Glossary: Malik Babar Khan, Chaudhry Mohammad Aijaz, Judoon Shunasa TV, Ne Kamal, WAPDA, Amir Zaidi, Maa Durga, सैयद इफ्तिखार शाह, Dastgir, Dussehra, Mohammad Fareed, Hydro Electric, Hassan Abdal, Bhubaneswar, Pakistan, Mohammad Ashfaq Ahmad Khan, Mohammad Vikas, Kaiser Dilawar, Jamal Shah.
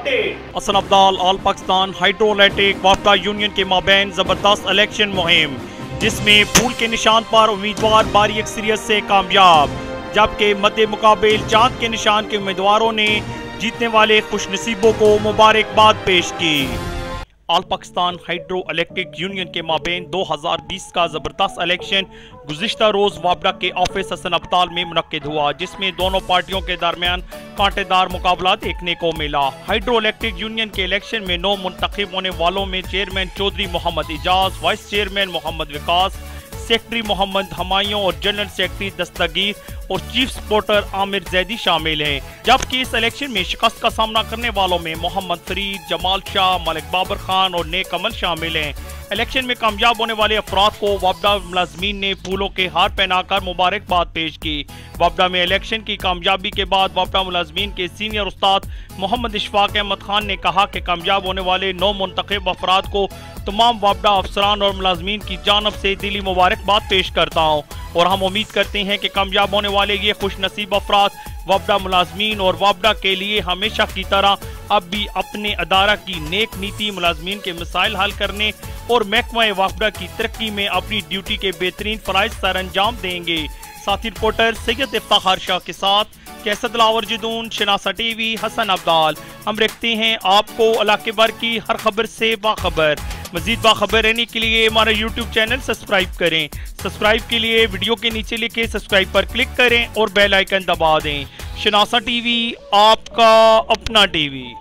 Update. Hasan Abdal all Pakistan hydroelectric वापडा union के माबैन जबरदस्त इलेक्शन मुहिम, जिसमें फूल के निशान पर उम्मीदवार बारी अक्सरियत से कामयाब, जबकि मध्य मुकाबले चाँद के निशान के उम्मीदवारों ने जीतने वाले खुशनसीबों को मुबारकबाद पेश की। All Pakistan hydro electric union के माबेन 2020 का ज़बरदस्त इलेक्शन गुज़िश्ता रोज़ वापडा के ऑफिस हसन अब्दाल में मुनक़िद हुआ, जिसमें दोनों पार्टियों के दरमियान कांटेदार मुकाबला देखने को मिला। हाइड्रो इलेक्ट्रिक यूनियन के इलेक्शन में 9 मुंतखब होने वालों में chairman Chaudhry Mohammad Ejaz, vice chairman Mohammad Vikas, secretary Mohammad Humayun और जनरल सेक्रेटरी दस्तगीर और चीफ सपोर्टर आमिर जैदी शामिल हैं, जबकि इस इलेक्शन में शिकस्त का सामना करने वालों में मोहम्मद फरीद, जमाल शाह, मलिक बाबर खान और ने कमल शामिल हैं। इलेक्शन में कामयाब होने वाले अफराद को वापडा मुलाजमीन ने फूलों के हार पहनाकर मुबारकबाद पेश की। वापडा में इलेक्शन की कामयाबी के बाद वापडा मुलाजमीन के सीनियर उस्ताद मोहम्मद अशफाक अहमद खान ने कहा कि कामयाब होने वाले 9 मुंतखब अफराद को तमाम वापडा अफसरान और मुलाजमीन की जानब से दिली मुबारकबाद पेश करता हूँ और हम उम्मीद करते हैं कि कामयाब होने वाले ये खुशनसीब अफराद वापडा मुलाजमीन और वापडा के लिए हमेशा की तरह अब भी अपने अदारा की नेक नीति, मुलाजमीन के मसाइल हल करने और महकमा वापडा की तरक्की में अपनी ड्यूटी के बेहतरीन फराइज सर अंजाम देंगे। साथी रिपोर्टर सैयद इफ्तिखार शाह के साथ कैसर दिलावर, जुदून शनासा टीवी, हसन अब्दाल। हम रखते हैं आपको इलाके भर की हर खबर से बाखबर। मजीद बाखबर रहने के लिए हमारा YouTube चैनल सब्सक्राइब करें। सब्सक्राइब के लिए वीडियो के नीचे लिखे सब्सक्राइब पर क्लिक करें और बेल आइकन दबा दें। शनासा टीवी, आपका अपना टीवी।